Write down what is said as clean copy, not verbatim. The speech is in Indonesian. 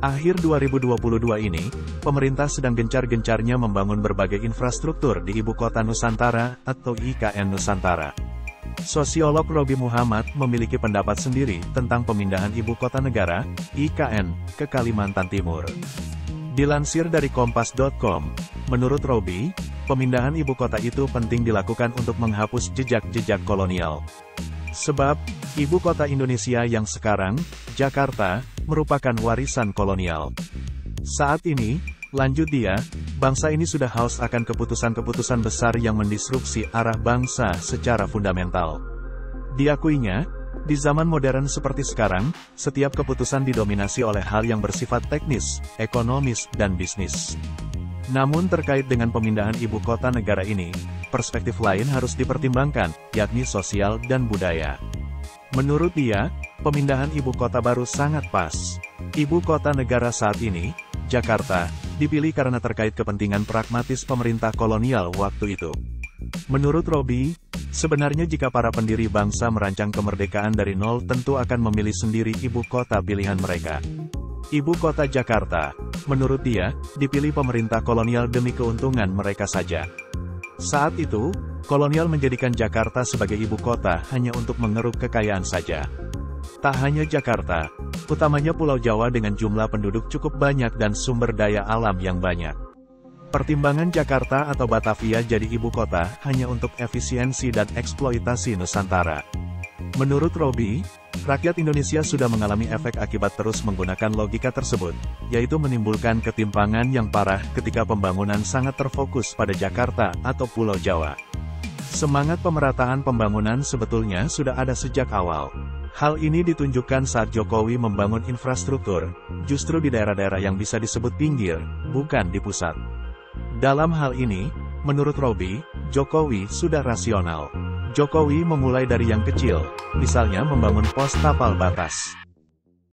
Akhir 2022 ini, pemerintah sedang gencar-gencarnya membangun berbagai infrastruktur di Ibu Kota Nusantara, atau IKN Nusantara. Sosiolog Roby Muhammad memiliki pendapat sendiri tentang pemindahan Ibu Kota Negara, IKN, ke Kalimantan Timur. Dilansir dari Kompas.com, menurut Roby, pemindahan Ibu Kota itu penting dilakukan untuk menghapus jejak-jejak kolonial. Sebab, ibu kota Indonesia yang sekarang, Jakarta, merupakan warisan kolonial. Saat ini, lanjut dia, bangsa ini sudah haus akan keputusan-keputusan besar yang mendisrupsi arah bangsa secara fundamental. Diakuinya, di zaman modern seperti sekarang, setiap keputusan didominasi oleh hal yang bersifat teknis, ekonomis, dan bisnis. Namun terkait dengan pemindahan ibu kota negara ini, perspektif lain harus dipertimbangkan, yakni sosial dan budaya. Menurut dia, pemindahan ibu kota baru sangat pas. Ibu kota negara saat ini, Jakarta, dipilih karena terkait kepentingan pragmatis pemerintah kolonial waktu itu. Menurut Roby, sebenarnya jika para pendiri bangsa merancang kemerdekaan dari nol tentu akan memilih sendiri ibu kota pilihan mereka. Ibu kota Jakarta, menurut dia, dipilih pemerintah kolonial demi keuntungan mereka saja. Saat itu, kolonial menjadikan Jakarta sebagai ibu kota hanya untuk mengeruk kekayaan saja. Tak hanya Jakarta, utamanya Pulau Jawa dengan jumlah penduduk cukup banyak dan sumber daya alam yang banyak. Pertimbangan Jakarta atau Batavia jadi ibu kota hanya untuk efisiensi dan eksploitasi Nusantara. Menurut Roby, rakyat Indonesia sudah mengalami efek akibat terus menggunakan logika tersebut, yaitu menimbulkan ketimpangan yang parah ketika pembangunan sangat terfokus pada Jakarta atau Pulau Jawa. Semangat pemerataan pembangunan sebetulnya sudah ada sejak awal. Hal ini ditunjukkan saat Jokowi membangun infrastruktur, justru di daerah-daerah yang bisa disebut pinggir, bukan di pusat. Dalam hal ini, menurut Roby, Jokowi sudah rasional. Jokowi memulai dari yang kecil, misalnya membangun pos tapal batas.